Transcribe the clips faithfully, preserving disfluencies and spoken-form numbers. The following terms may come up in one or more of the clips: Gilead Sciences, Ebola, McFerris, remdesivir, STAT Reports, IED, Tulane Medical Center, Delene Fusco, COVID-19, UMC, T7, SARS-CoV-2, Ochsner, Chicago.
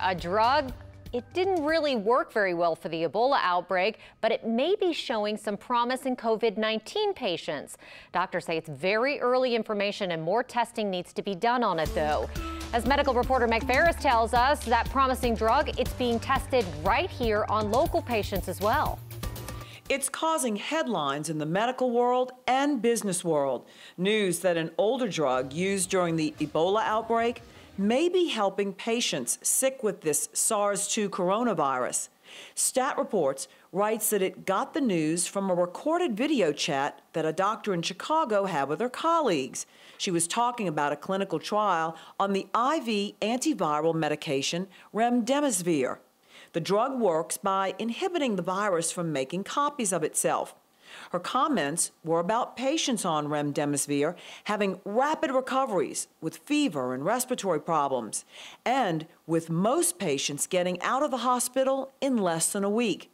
A drug, it didn't really work very well for the Ebola outbreak, but it may be showing some promise in COVID nineteen patients. Doctors say it's very early information and more testing needs to be done on it, though. As medical reporter McFerris tells us, that promising drug, it's being tested right here on local patients as well. It's causing headlines in the medical world and business world. News that an older drug used during the Ebola outbreak may be helping patients sick with this SARS two coronavirus. STAT Reports writes that it got the news from a recorded video chat that a doctor in Chicago had with her colleagues. She was talking about a clinical trial on the I V antiviral medication remdesivir. The drug works by inhibiting the virus from making copies of itself. Her comments were about patients on remdesivir having rapid recoveries with fever and respiratory problems, and with most patients getting out of the hospital in less than a week.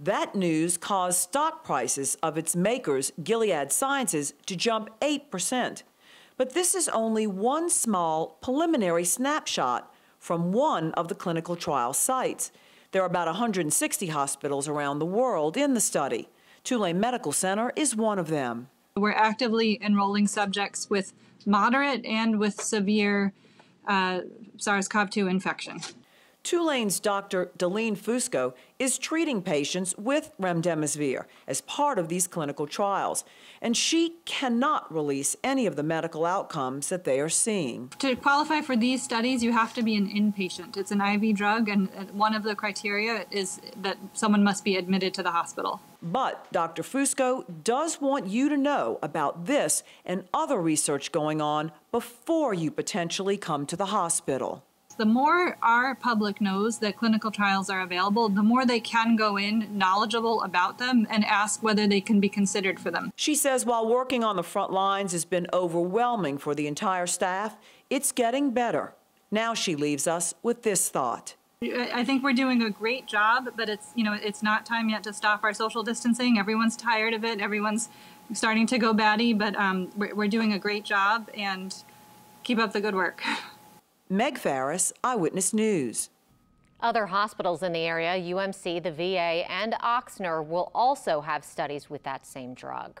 That news caused stock prices of its makers, Gilead Sciences, to jump eight percent. But this is only one small preliminary snapshot from one of the clinical trial sites. There are about one hundred sixty hospitals around the world in the study. Tulane Medical Center is one of them. We're actively enrolling subjects with moderate and with severe uh, SARS CoV two infection. Tulane's Doctor Delene Fusco is treating patients with remdesivir as part of these clinical trials, and she cannot release any of the medical outcomes that they are seeing. To qualify for these studies, you have to be an inpatient. It's an I V drug, and one of the criteria is that someone must be admitted to the hospital. But Doctor Fusco does want you to know about this and other research going on before you potentially come to the hospital. The more our public knows that clinical trials are available, the more they can go in knowledgeable about them and ask whether they can be considered for them. She says while working on the front lines has been overwhelming for the entire staff, it's getting better. Now she leaves us with this thought. I think we're doing a great job, but it's, you know, it's not time yet to stop our social distancing. Everyone's tired of it. Everyone's starting to go batty, but um, we're, we're doing a great job, and keep up the good work. McFerris, Eyewitness News. Other hospitals in the area, U M C, the V A, and Ochsner, will also have studies with that same drug.